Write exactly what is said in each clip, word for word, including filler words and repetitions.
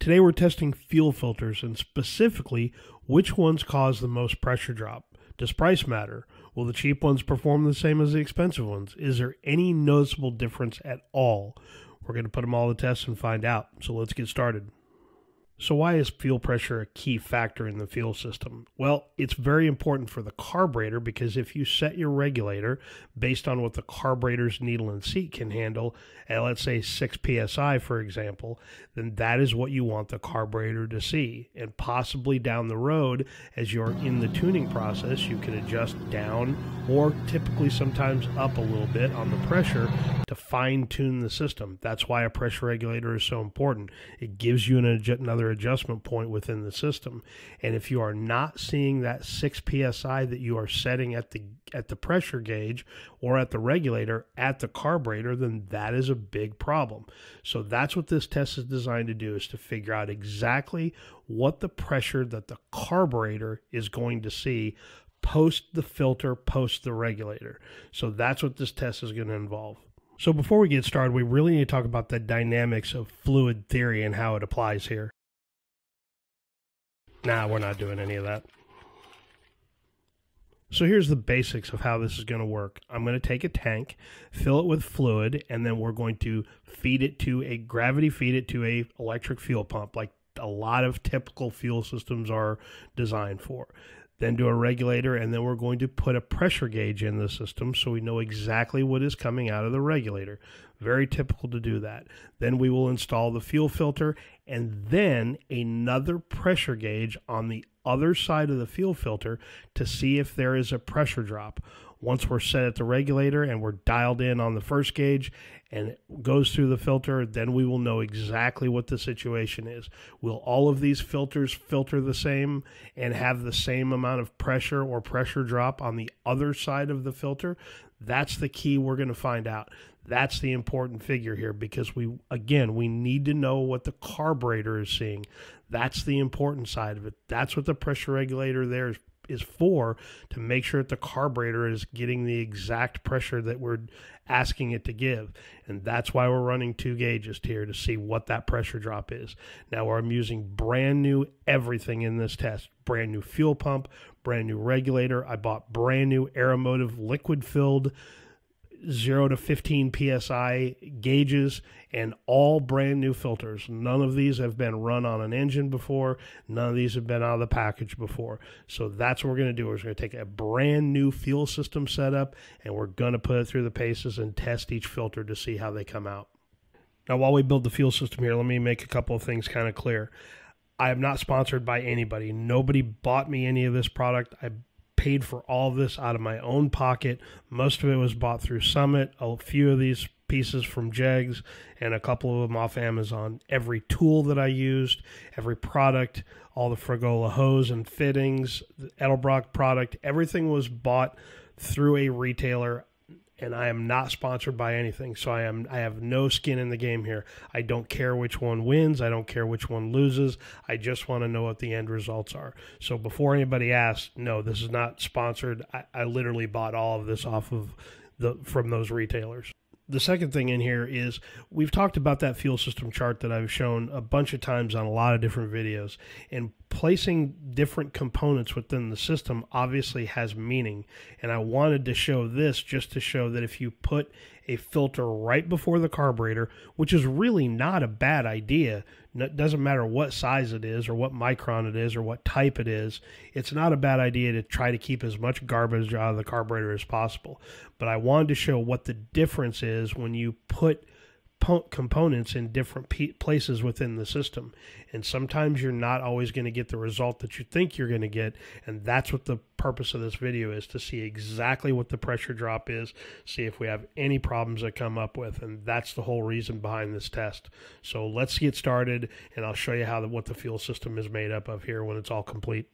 Today we're testing fuel filters and specifically which ones cause the most pressure drop. Does price matter? Will the cheap ones perform the same as the expensive ones? Is there any noticeable difference at all? We're going to put them all to test and find out, so let's get started. So why is fuel pressure a key factor in the fuel system? Well, it's very important for the carburetor because if you set your regulator based on what the carburetor's needle and seat can handle, at let's say six P S I, for example, then that is what you want the carburetor to see. And possibly down the road, as you're in the tuning process, you can adjust down or typically sometimes up a little bit on the pressure to fine-tune the system. That's why a pressure regulator is so important. It gives you an another adjustment point within the system. And if you are not seeing that six P S I that you are setting at the at the pressure gauge or at the regulator at the carburetor, then that is a big problem. So that's what this test is designed to do, is to figure out exactly what the pressure that the carburetor is going to see post the filter, post the regulator. So that's what this test is going to involve. So before we get started, we really need to talk about the dynamics of fluid theory and how it applies here. Nah, we're not doing any of that. So here's the basics of how this is going to work. I'm going to take a tank, fill it with fluid, and then we're going to feed it to a gravity feed it to a electric fuel pump, like a lot of typical fuel systems are designed for. Then do a regulator, and then we're going to put a pressure gauge in the system so we know exactly what is coming out of the regulator. Very typical to do that. Then we will install the fuel filter, and then another pressure gauge on the other side of the fuel filter to see if there is a pressure drop. Once we're set at the regulator and we're dialed in on the first gauge and it goes through the filter, then we will know exactly what the situation is. Will all of these filters filter the same and have the same amount of pressure or pressure drop on the other side of the filter? That's the key we're going to find out. That's the important figure here because we, again, we need to know what the carburetor is seeing. That's the important side of it. That's what the pressure regulator there is is for, to make sure that the carburetor is getting the exact pressure that we're asking it to give. And that's why we're running two gauges here to see what that pressure drop is. Now I'm using brand new everything in this test. Brand new fuel pump, brand new regulator. I bought brand new Aeromotive liquid filled zero to fifteen P S I gauges and all brand new filters. None of these have been run on an engine before. None of these have been out of the package before. So that's what we're going to do. We're going to take a brand new fuel system setup and we're going to put it through the paces and test each filter to see how they come out. Now, while we build the fuel system here, let me make a couple of things kind of clear. I am not sponsored by anybody. Nobody bought me any of this product. I paid for all this out of my own pocket. Most of it was bought through Summit, a few of these pieces from J E G S, and a couple of them off Amazon. Every tool that I used, every product, all the Fragola hose and fittings, the Edelbrock product, everything was bought through a retailer, and I am not sponsored by anything. So I am I have no skin in the game here. I don't care which one wins. I don't care which one loses. I just want to know what the end results are. So before anybody asks, no, this is not sponsored. I, I literally bought all of this off of the from those retailers. The second thing in here is we've talked about that fuel system chart that I've shown a bunch of times on a lot of different videos, and placing different components within the system obviously has meaning. And I wanted to show this just to show that if you put a filter right before the carburetor, which is really not a bad idea, it doesn't matter what size it is or what micron it is or what type it is, it's not a bad idea to try to keep as much garbage out of the carburetor as possible. But I wanted to show what the difference is when you put components in different places within the system. And sometimes you're not always going to get the result that you think you're going to get. And that's what the purpose of this video is, to see exactly what the pressure drop is, see if we have any problems that come up with. And that's the whole reason behind this test. So let's get started and I'll show you how the, what the fuel system is made up of here when it's all complete.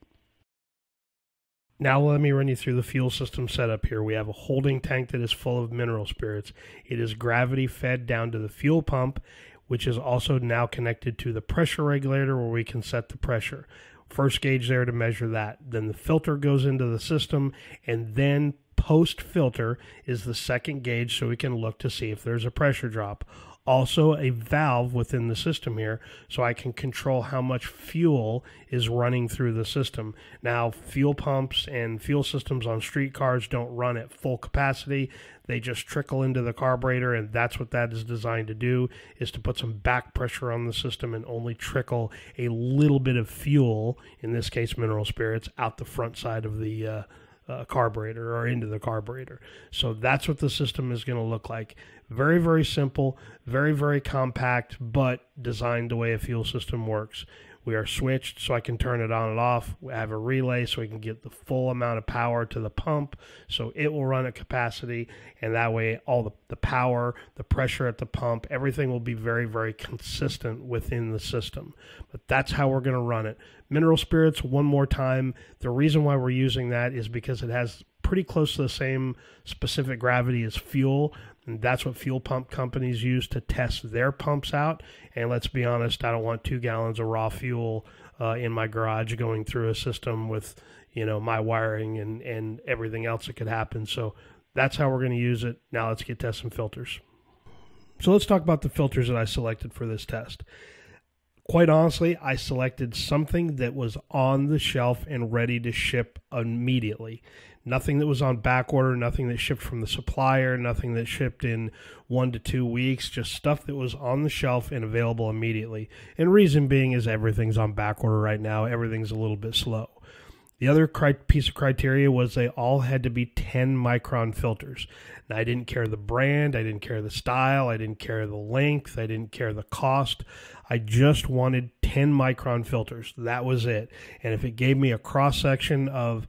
Now let me run you through the fuel system setup here. We have a holding tank that is full of mineral spirits. It is gravity fed down to the fuel pump, which is also now connected to the pressure regulator where we can set the pressure. First gauge there to measure that. Then the filter goes into the system, and then post filter is the second gauge so we can look to see if there's a pressure drop. also a valve within the system here, so I can control how much fuel is running through the system. Now, fuel pumps and fuel systems on street cars don't run at full capacity. They just trickle into the carburetor, and that's what that is designed to do, is to put some back pressure on the system and only trickle a little bit of fuel, in this case mineral spirits, out the front side of the uh, uh, carburetor or into the carburetor. So that's what the system is going to look like. Very, very simple, very, very compact, but designed the way a fuel system works. We are switched, so I can turn it on and off. We have a relay, so we can get the full amount of power to the pump, so it will run at capacity, and that way all the, the power, the pressure at the pump, everything will be very, very consistent within the system. But that's how we're going to run it. Mineral spirits, one more time. The reason why we're using that is because it has pretty close to the same specific gravity as fuel, and that's what fuel pump companies use to test their pumps out. And let's be honest, I don't want two gallons of raw fuel uh, in my garage going through a system with, you know, my wiring and, and everything else that could happen. So that's how we're going to use it. Now let's get test some filters. So let's talk about the filters that I selected for this test. Quite honestly, I selected something that was on the shelf and ready to ship immediately. Nothing that was on back order, nothing that shipped from the supplier, nothing that shipped in one to two weeks, just stuff that was on the shelf and available immediately. And reason being is everything's on back order right now. Everything's a little bit slow. The other piece of criteria was they all had to be ten micron filters. Now, I didn't care the brand, I didn't care the style, I didn't care the length, I didn't care the cost. I just wanted ten micron filters. That was it. And if it gave me a cross-section of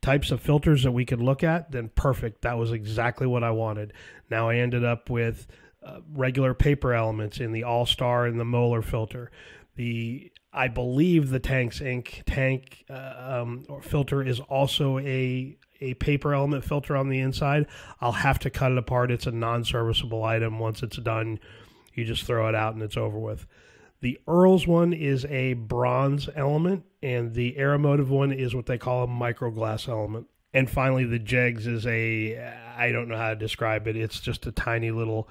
types of filters that we could look at, then perfect. That was exactly what I wanted. Now, I ended up with uh, regular paper elements in the All-Star and the Moeller filter. The I believe the Tanks Incorporated tank uh, um, or filter is also a a paper element filter on the inside. I'll have to cut it apart. It's a non-serviceable item. Once it's done, you just throw it out and it's over with. The Earl's one is a bronze element, and the Aeromotive one is what they call a microglass element. And finally, the J E G S is a, I don't know how to describe it. It's just a tiny little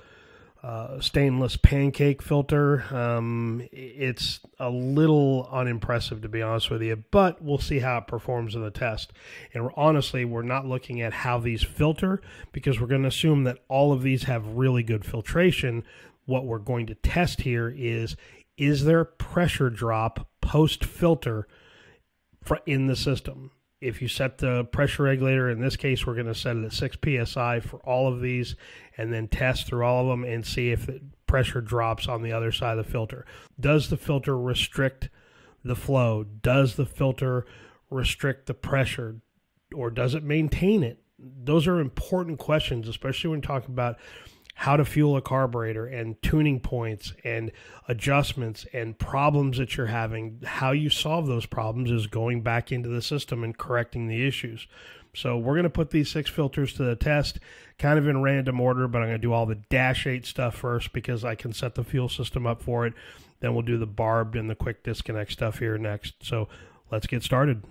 Uh, stainless pancake filter. Um, it's a little unimpressive, to be honest with you, but we'll see how it performs in the test. And we're, honestly, we're not looking at how these filter, because we're going to assume that all of these have really good filtration. What we're going to test here is, is there a pressure drop post-filter in the system? If you set the pressure regulator, in this case, we're going to set it at six P S I for all of these and then test through all of them and see if the pressure drops on the other side of the filter. Does the filter restrict the flow? Does the filter restrict the pressure, or does it maintain it? Those are important questions, especially when talking about how to fuel a carburetor and tuning points and adjustments and problems that you're having. How you solve those problems is going back into the system and correcting the issues. So we're going to put these six filters to the test, kind of in random order, but I'm going to do all the dash eight stuff first because I can set the fuel system up for it. Then we'll do the barbed and the quick disconnect stuff here next. So let's get started.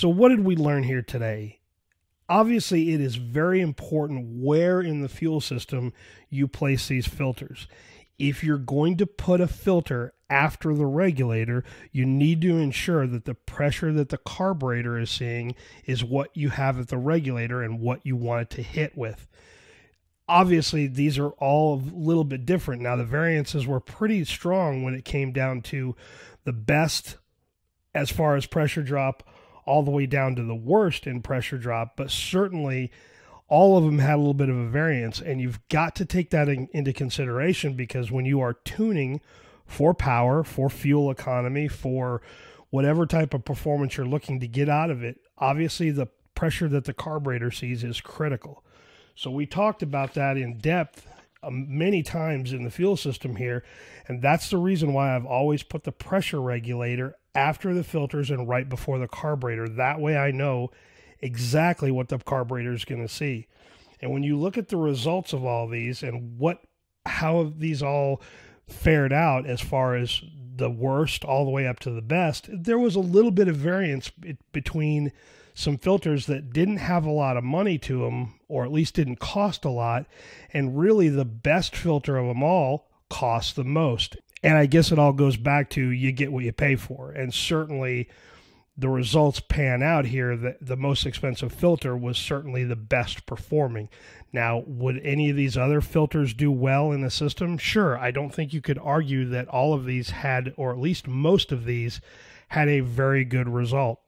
So what did we learn here today? Obviously, it is very important where in the fuel system you place these filters. If you're going to put a filter after the regulator, you need to ensure that the pressure that the carburetor is seeing is what you have at the regulator and what you want it to hit with. Obviously, these are all a little bit different. Now, the variances were pretty strong when it came down to the best as far as pressure drop, all the way down to the worst in pressure drop, but certainly all of them had a little bit of a variance, and you've got to take that in, into consideration, because when you are tuning for power, for fuel economy, for whatever type of performance you're looking to get out of it, obviously the pressure that the carburetor sees is critical. So we talked about that in depth uh, many times in the fuel system here, and that's the reason why I've always put the pressure regulator after the filters and right before the carburetor. That way I know exactly what the carburetor is going to see. And when you look at the results of all these and what how these all fared out as far as the worst all the way up to the best, there was a little bit of variance between some filters that didn't have a lot of money to them, or at least didn't cost a lot, and really the best filter of them all cost the most. And I guess it all goes back to you get what you pay for. And certainly the results pan out here that the most expensive filter was certainly the best performing. Now, would any of these other filters do well in the system? Sure. I don't think you could argue that all of these had, or at least most of these, had a very good result.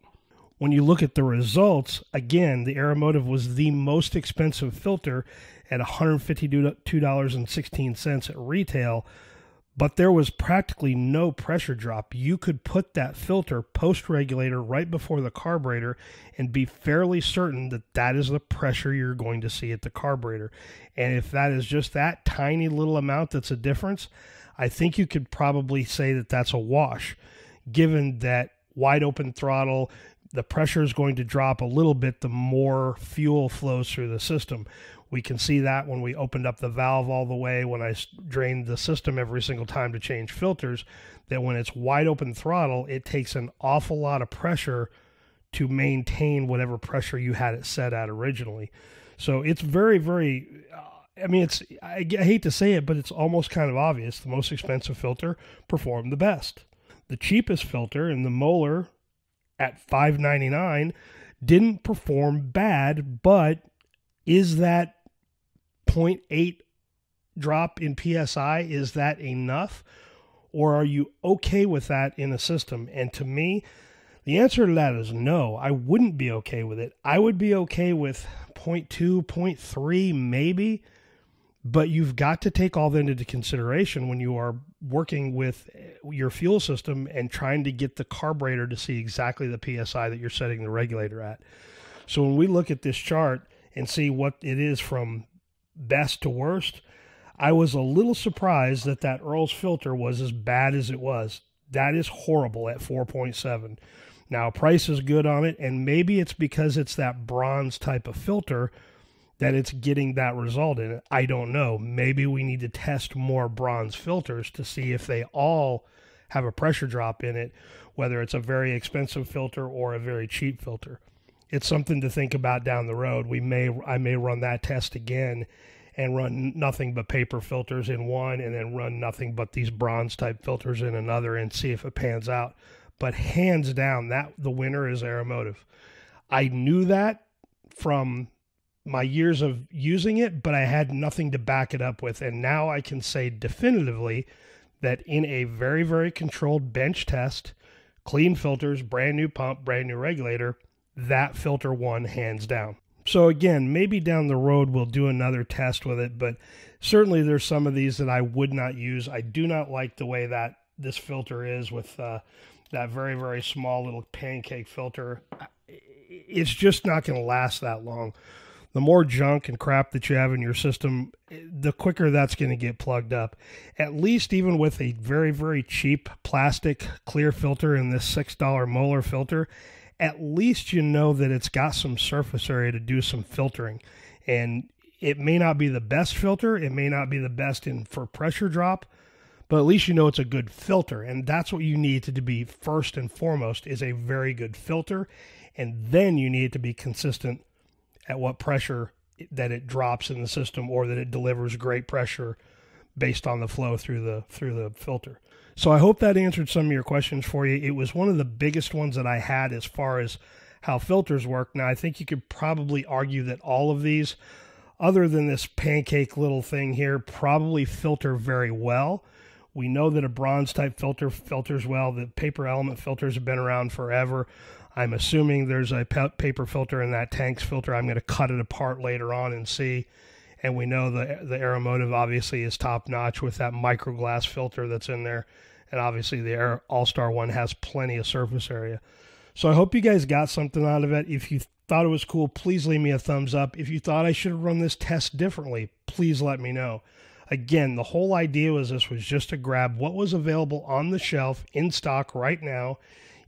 When you look at the results, again, the Aeromotive was the most expensive filter at one hundred fifty-two dollars and sixteen cents at retail, but there was practically no pressure drop. You could put that filter post-regulator right before the carburetor and be fairly certain that that is the pressure you're going to see at the carburetor. And if that is just that tiny little amount that's a difference, I think you could probably say that that's a wash, given that wide open throttle, the pressure is going to drop a little bit the more fuel flows through the system. We can see that when we opened up the valve all the way, when I drained the system every single time to change filters, that when it's wide open throttle, it takes an awful lot of pressure to maintain whatever pressure you had it set at originally. So it's very, very, uh, I mean, it's I, I hate to say it, but it's almost kind of obvious. The most expensive filter performed the best. The cheapest filter in the Moeller at five ninety-nine didn't perform bad, but is that zero point eight drop in P S I, is that enough? Or are you okay with that in a system? And to me, the answer to that is no. I wouldn't be okay with it. I would be okay with zero point two, zero point three maybe, but you've got to take all that into consideration when you are working with your fuel system and trying to get the carburetor to see exactly the P S I that you're setting the regulator at. So when we look at this chart and see what it is from best to worst, I was a little surprised that that Earl's filter was as bad as it was. That is horrible at four point seven. Now, price is good on it, and maybe it's because it's that bronze type of filter that it's getting that result in it. I don't know. Maybe we need to test more bronze filters to see if they all have a pressure drop in it, whether it's a very expensive filter or a very cheap filter. It's something to think about down the road. We may, I may run that test again and run nothing but paper filters in one, and then run nothing but these bronze type filters in another, and see if it pans out. But hands down, that the winner is Aeromotive. I knew that from my years of using it, but I had nothing to back it up with. And now I can say definitively that in a very, very controlled bench test, clean filters, brand new pump, brand new regulator, that filter won hands down. So again, maybe down the road we'll do another test with it, but certainly there's some of these that I would not use. I do not like the way that this filter is with uh, that very, very small little pancake filter. It's just not going to last that long. The more junk and crap that you have in your system, the quicker that's going to get plugged up. At least even with a very, very cheap plastic clear filter in this six dollar Moeller filter, at least you know that it's got some surface area to do some filtering. And it may not be the best filter, it may not be the best in for pressure drop, but at least you know it's a good filter. And that's what you need to be first and foremost, is a very good filter and then you need it to be consistent at what pressure that it drops in the system, or that it delivers great pressure based on the flow through the through the filter. So I hope that answered some of your questions for you. It was one of the biggest ones that I had as far as how filters work. Now, I think you could probably argue that all of these, other than this pancake little thing here, probably filter very well. We know that a bronze type filter filters well. The paper element filters have been around forever. I'm assuming there's a paper filter in that Tanks filter. I'm going to cut it apart later on and see. And we know the, the Aeromotive obviously is top notch with that microglass filter that's in there. And obviously the All-Star one has plenty of surface area. So I hope you guys got something out of it. If you thought it was cool, please leave me a thumbs up. If you thought I should have run this test differently, please let me know. Again, the whole idea was this was just to grab what was available on the shelf in stock right now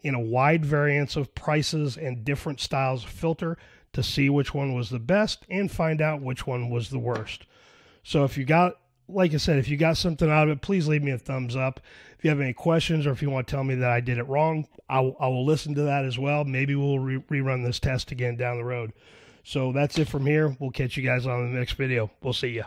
in a wide variance of prices and different styles of filter, to see which one was the best and find out which one was the worst. So if you got, like I said, if you got something out of it, please leave me a thumbs up. If you have any questions, or if you want to tell me that I did it wrong, I will, I will listen to that as well. Maybe we'll re rerun this test again down the road. So that's it from here. We'll catch you guys on the next video. We'll see you.